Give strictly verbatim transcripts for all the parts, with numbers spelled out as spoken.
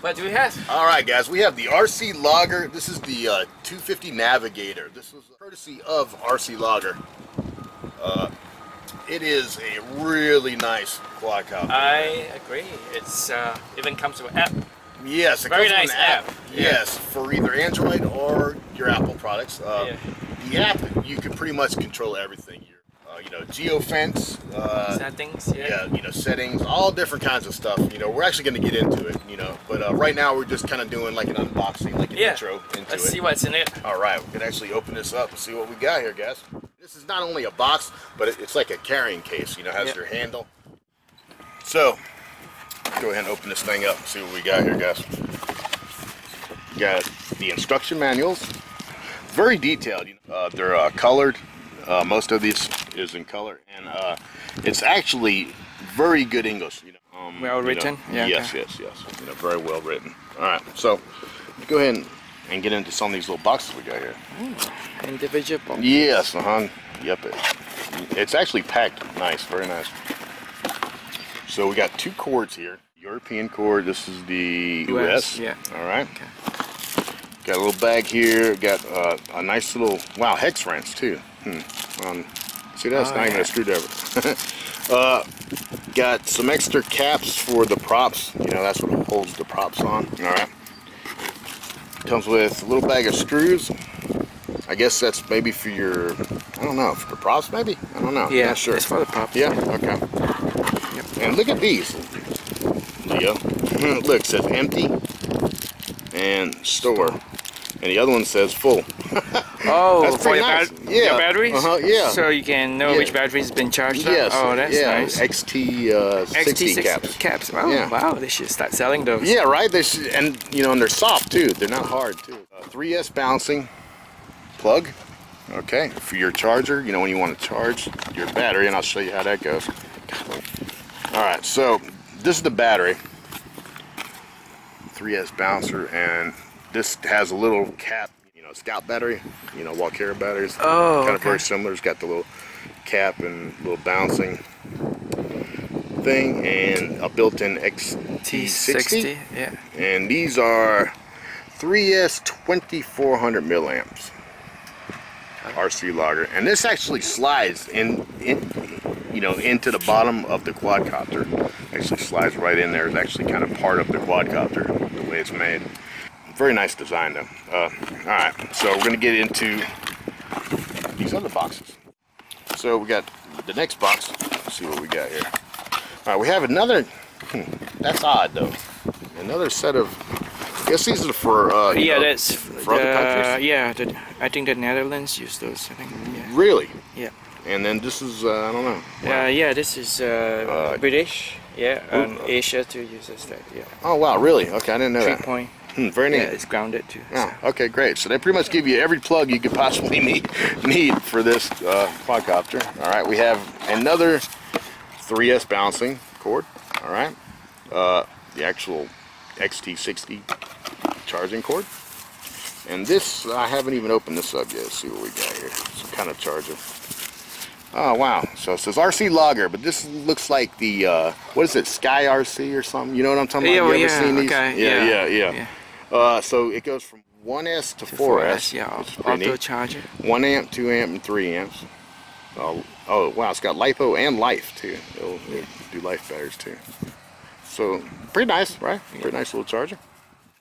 What do we have? All right, guys, we have the R C Logger. This is the uh, two fifty Navigator. This was courtesy of R C Logger. Uh, It is a really nice quadcopter. I agree. It's uh, even comes with an app. Yes, it very comes nice with an app. app. Yes, yeah. For either Android or your Apple products. Uh, yeah. The app, you can pretty much control everything. Your, uh, you know, Geo Fence uh, settings. Yeah. yeah, you know, settings, all different kinds of stuff. You know, we're actually going to get into it. You know, but uh, right now we're just kind of doing like an unboxing, like an yeah. intro into Let's it. Let's see what's in it. All right, we can actually open this up and see what we got here, guys. This is not only a box, but it's like a carrying case, you know, has yep. your handle. So, go ahead and open this thing up and see what we got here, guys. We got the instruction manuals. Very detailed. Uh, they're uh, colored. Uh, most of these is in color. And uh, it's actually very good English. You know, um, well written? You know, yeah, yes, okay. yes, yes. You know, very well written. All right, so go ahead and... and get into some of these little boxes we got here. Ooh, individual boxes. Yes, uh-huh. Yep. It, it's actually packed nice, very nice. So we got two cords here. European cord, this is the U S. U S yeah. All right. Okay. Got a little bag here. Got uh, a nice little, wow, hex wrench too. Hmm. Um, see, that's oh, not yeah. even a screwdriver. uh, got some extra caps for the props. You know, that's what holds the props on. All right. Comes with a little bag of screws. I guess that's maybe for your, I don't know, for the props maybe? I don't know. Yeah, not sure. It's for the props. Yeah, okay. Yep. And look at these, Leo. Look, it says empty and store. And the other one says full. Oh, that's for your, nice. bat yeah. your batteries? Uh-huh, yeah. So you can know yeah. which battery's been charged up? Yes. Oh, that's yeah. nice. X T sixty caps. caps. Wow, yeah. wow, they should start selling those. Yeah, right? They should, and, you know, and they're soft, too. They're not hard, too. Uh, three S bouncing plug. Okay, for your charger, you know, when you want to charge your battery, and I'll show you how that goes. All right, so this is the battery. three S bouncer, and this has a little cap. Scout battery, you know, Walkera batteries. Oh, kind of okay. very similar. It's got the little cap and little bouncing thing, and a built-in X T sixty. Yeah. And these are three S twenty-four hundred milliamps R C Logger, and this actually slides in, in, you know, into the bottom of the quadcopter. Actually, slides right in there. It's actually kind of part of the quadcopter the way it's made. Very nice design though. Uh, Alright, so we're going to get into these other boxes. So we got the next box. Let's see what we got here. Alright, we have another, hmm, that's odd though. Another set of, I guess these are for, uh, you yeah, know, that's, for uh, other countries? Yeah, the, I think the Netherlands use those. I think, yeah. Really? Yeah. And then this is, uh, I don't know. Wow. Uh, yeah, this is uh, uh, British, yeah, and um, Asia too uses that, yeah. Oh wow, really? Okay, I didn't know that. Three point. Hmm, very neat. Yeah, it's grounded too. Oh, so. Okay, great. So they pretty much give you every plug you could possibly need, need for this uh, quadcopter. All right, we have another three S bouncing cord. All right, uh, the actual X T sixty charging cord. And this, I haven't even opened this up yet. Let's see what we got here. Some kind of charger. Oh, wow. So it says R C Logger, but this looks like the, uh, what is it, Sky R C or something? You know what I'm talking about? Oh, you ever yeah, seen these? Okay, yeah, yeah, yeah. yeah. yeah. Uh, so it goes from one S to, to four S, yeah, auto charger. one amp, two amp, and three amps. Oh, oh wow, it's got LiPo and LiFe too. It'll, yeah. it'll do LiFe batteries too. So pretty nice, right? Yeah. Pretty nice little charger.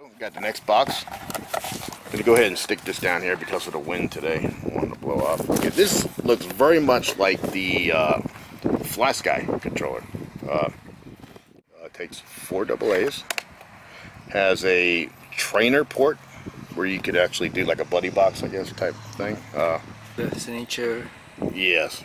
Oh, got the next box. I'm gonna go ahead and stick this down here because of the wind today. I want to blow off. Okay, this looks very much like the uh, FlySky controller. Uh, uh, takes four double A's. Has a trainer port where you could actually do like a buddy box, I guess, type thing. Uh, the signature. Yes.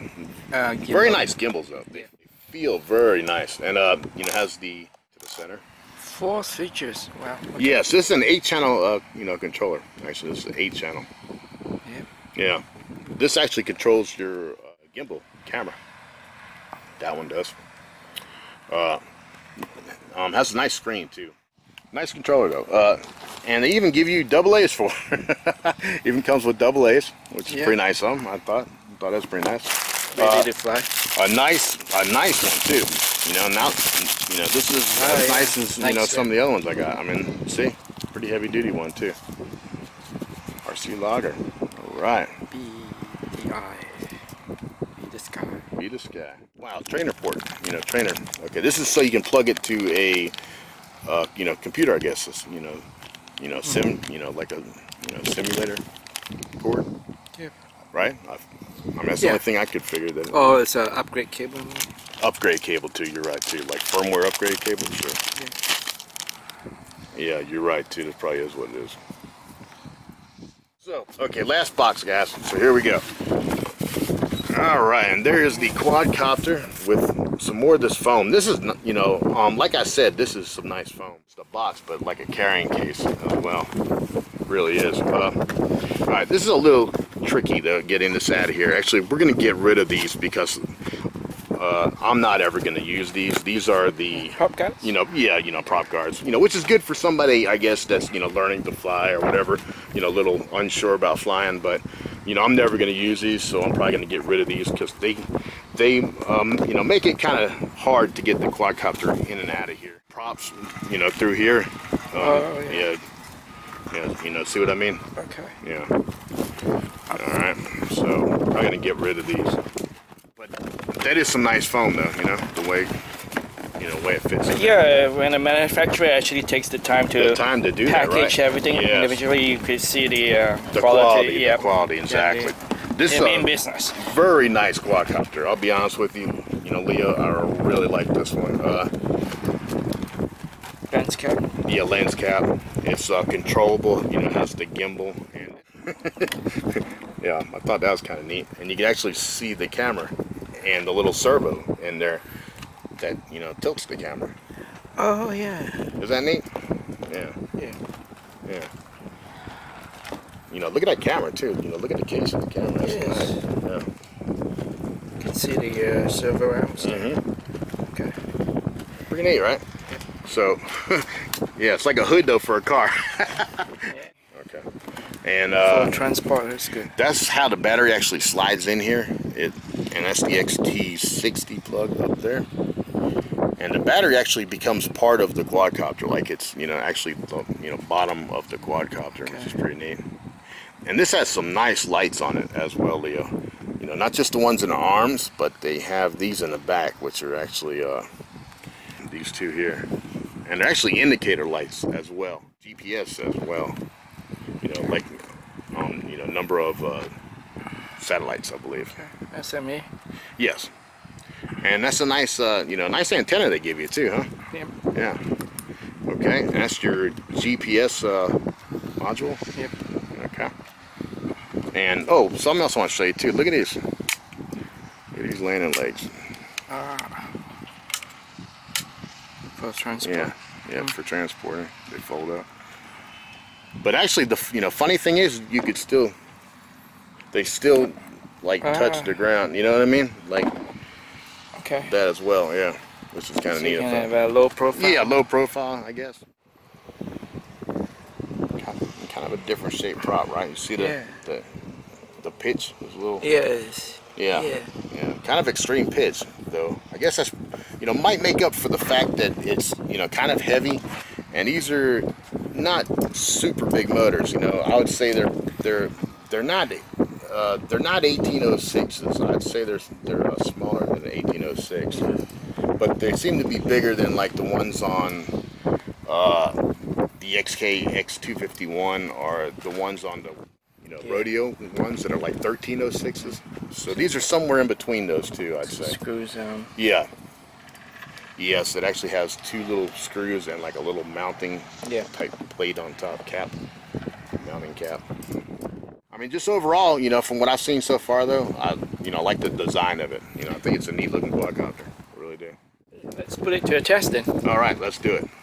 Uh, very nice gimbals though. They feel very nice, and uh, you know, has the to the center. Four switches. Wow. Okay. Yes, this is an eight-channel, uh, you know, controller. Actually, this is an eight-channel. Yep. Yeah. This actually controls your uh, gimbal camera. That one does. Uh, um, has a nice screen too. Nice controller though, uh, and they even give you double A's for it. Even comes with double A's, which is yeah. pretty nice of them. I thought, I thought that's pretty nice. They uh, did it fly. A nice, a nice one too. You know, now, you know, this is oh, as yeah. nice as you nice, know sir. some of the other ones I got. I mean, see, pretty heavy duty one too. R C Lager. All right. Be the eye. Be the sky. Be the sky. Wow, trainer port. You know, trainer. Okay, this is so you can plug it to a. Uh, you know, computer, I guess. It's, you know, you know, sim, you know, like a, you know, simulator cord. Yeah. Right. I, I mean, that's yeah. the only thing I could figure that. Oh, it's an upgrade cable. Upgrade cable too. You're right too. Like firmware upgrade cable. Sure. Yeah. Yeah, you're right too. This probably is what it is. So, okay, last box, guys. So here we go. All right, and there is the quadcopter with some more of this foam. This is, you know, um, like I said, this is some nice foam. It's the box, but like a carrying case. Uh, well, it really is. Uh, all right, this is a little tricky though, getting this out of here. Actually, we're going to get rid of these because uh, I'm not ever going to use these. These are the prop guards. You know, yeah, you know, prop guards. You know, which is good for somebody, I guess, that's you know learning to fly or whatever. You know, a little unsure about flying, but. You know, I'm never going to use these, so I'm probably going to get rid of these because they, they, um, you know, make it kind of hard to get the quadcopter in and out of here. Props, you know, through here. Um, oh, yeah. yeah. Yeah, you know, see what I mean? Okay. Yeah. All right. So I'm probably going to get rid of these. But that is some nice foam, though. You know, the way, you know, way it fits. In yeah, there. When a manufacturer actually takes the time to the time to do package that, right? everything yes. individually, you can see the, uh, the quality. quality yeah, the quality exactly. Yeah, the, this is main business. Very nice quadcopter. I'll be honest with you. You know, Leo, I really like this one. Uh, lens cap. Yeah, lens cap. It's uh, controllable. You know, it has the gimbal. And yeah, I thought that was kind of neat. And you can actually see the camera and the little servo in there. That you know tilts the camera. Oh yeah. Is that neat? Yeah. Yeah. Yeah. You know, look at that camera too. You know, look at the case of the camera. That's yes. nice. Yeah. You can see the uh, servo arms. Mm-hmm. Okay. Pretty neat, right? Yeah. So, yeah, it's like a hood though for a car. yeah. Okay. And uh, for transport, that's good. That's how the battery actually slides in here. It and that's the X T sixty plug up there. And the battery actually becomes part of the quadcopter, like it's you know actually the you know bottom of the quadcopter, okay. which is pretty neat. And this has some nice lights on it as well, Leo. You know, not just the ones in the arms, but they have these in the back, which are actually uh, these two here, and they're actually indicator lights as well, G P S as well. You know, like um, you know number of uh, satellites, I believe. Okay. S M E. Yes. And that's a nice, uh, you know, nice antenna they give you too, huh? Yep. Yeah. Okay, and that's your G P S uh, module? Yep. Okay. And, oh, something else I want to show you too. Look at these. Look at these landing legs. Ah. For transport. Yeah, yeah, mm. for transporting. They fold up. But actually, the you know, funny thing is, you could still, they still, like, ah. touch the ground. You know what I mean? Like. Okay. That as well, yeah, which is kind of so neat. Kind of a low profile. Yeah, low profile, I guess. Kind of a different shape prop, right? You see the yeah. the, the pitch is a little. Yes. Yeah. yeah. Yeah. Kind of extreme pitch, though. I guess that's you know might make up for the fact that it's you know kind of heavy, and these are not super big motors. You know, I would say they're they're they're not. Uh, they're not eighteen oh sixes. I'd say they're they're uh, smaller than the eighteen oh six, but they seem to be bigger than like the ones on uh, the X K X two fifty-one or the ones on the you know rodeo ones that are like thirteen oh sixes. So these are somewhere in between those two, I'd say. Screws on. Yeah. Yes, it actually has two little screws and like a little mounting yeah. type plate on top cap, mounting cap. I mean, just overall, you know, from what I've seen so far, though, I, you know, I like the design of it. You know, I think it's a neat-looking quadcopter. I really do. Let's put it to a test, then. All right, let's do it.